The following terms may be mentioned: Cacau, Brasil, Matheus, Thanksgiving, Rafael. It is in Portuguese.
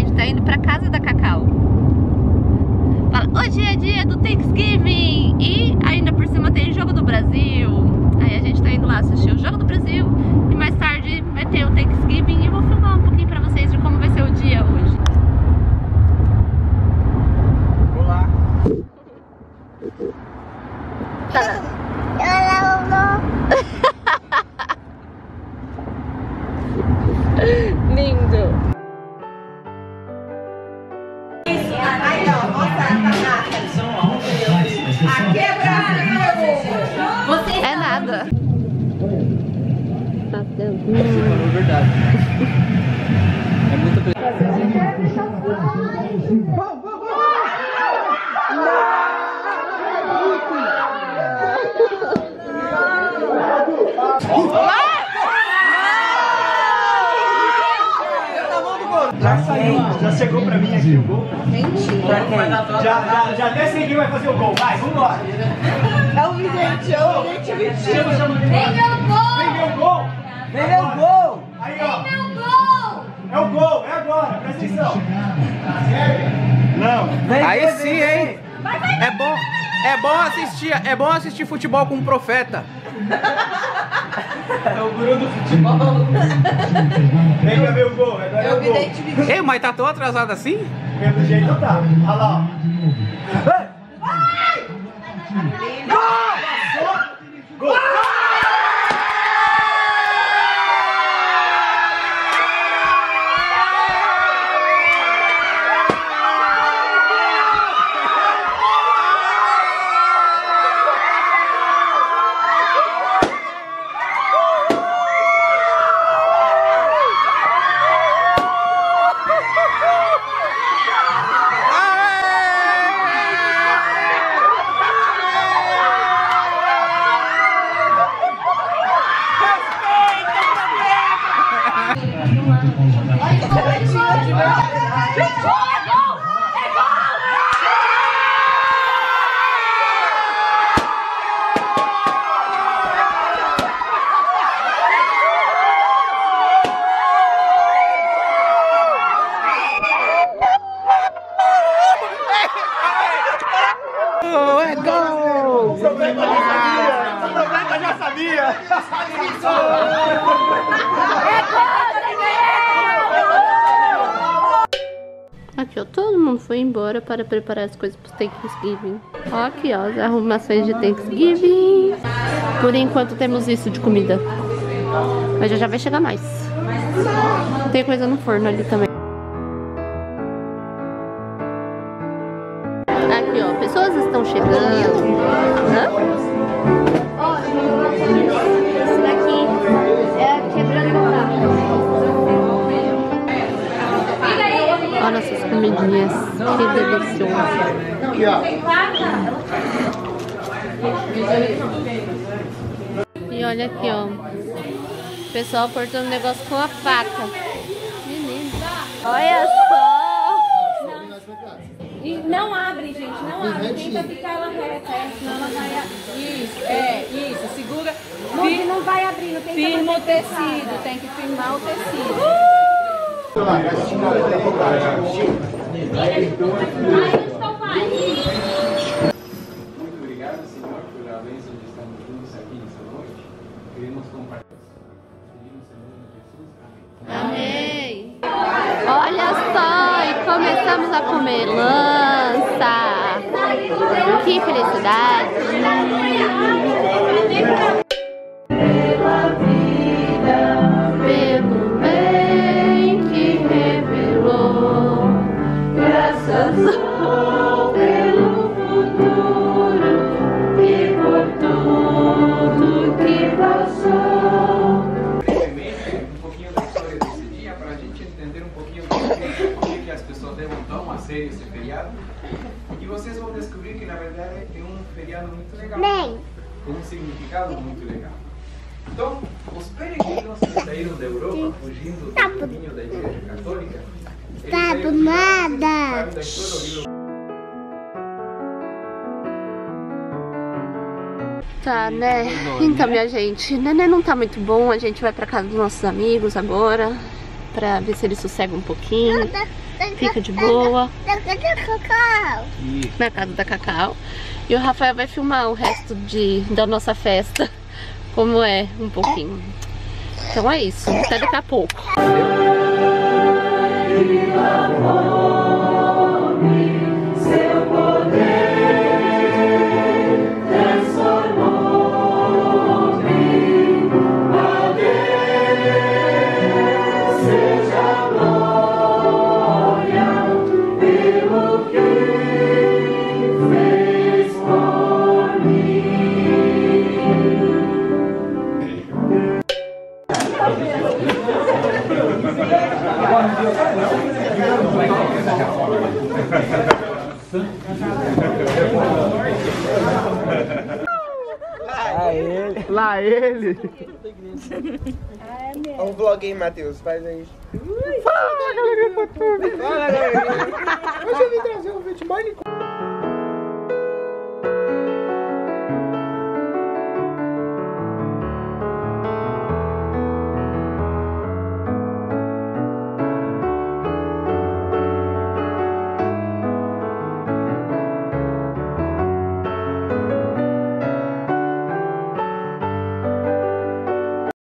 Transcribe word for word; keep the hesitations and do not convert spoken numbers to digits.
gente tá indo pra casa da Cacau. Fala, hoje é dia do Thanksgiving e ainda por cima tem jogo do Brasil. Aí a gente tá indo lá assistir o jogo do Brasil e mais tarde vai ter o Thanksgiving e eu vou filmar um pouquinho pra vocês de como vai ser o dia hoje. Olá! Olá, lindo! Aí, ó, mostra a barraca. Aqui é Brasil! É nada. Tá dando. Você falou a verdade. É muito bem. Já saiu, já chegou pra mim aqui o gol. Mentira. Já, já, já até segui, vai fazer o gol. Vai, vambora. É o vidente, é o vidente, vidente. Vem meu gol! Vem meu gol! Vem meu gol! Aí, ó. Vem meu gol! É o gol, é agora, presta atenção. Não. Aí sim, hein? É bom, é bom assistir, é bom assistir futebol com um profeta. É o guru do futebol. Vem pra ver o gol, agora é o gol. Ei, mas tá tão atrasado assim? Pelo jeito tá. Olha lá, ó. Ai! Gol! Gol! Aqui ó, todo mundo foi embora para preparar as coisas para o Thanksgiving. Ó, aqui ó, as arrumações de Thanksgiving. Por enquanto temos isso de comida, mas já já vai chegar mais. Tem coisa no forno ali também. Aqui ó, pessoas estão chegando. Hã? Olha essas comidinhas, que delicioso. E olha aqui, ó. O pessoal cortando o negócio com a faca. Menino. Olha só. E não abre, gente, não abre. Tenta ficar ela reta, senão ela vai abrir. Isso, é, isso. Segura. Firma, não vai abrir, não tem que firma o tecido, tem que firmar o tecido. Muito obrigado, Senhor, por a bênção de estarmos juntos aqui nessa noite. Queremos compartilhar. Amém. Olha só, e começamos a comer lança. Que felicidade. Esse feriado, e vocês vão descobrir que na verdade é um feriado muito legal, bem, com um significado muito legal. Então, os peregrinos que saíram da Europa fugindo do domínio da Igreja Católica, tá do nada. Tá, né? Então, minha gente, neném não tá muito bom. A gente vai pra casa dos nossos amigos agora pra ver se ele sossega um pouquinho. fica de boa. Isso. Na casa da Cacau. E o Rafael vai filmar o resto de, da nossa festa, como é, um pouquinho. Então é isso, até daqui a pouco. Lá ele. Lá ele. Um vlog aí, Matheus. Faz aí. Fala, galerinha, pra tudo. Fala, galerinha. Hoje eu vim trazer um vídeo mais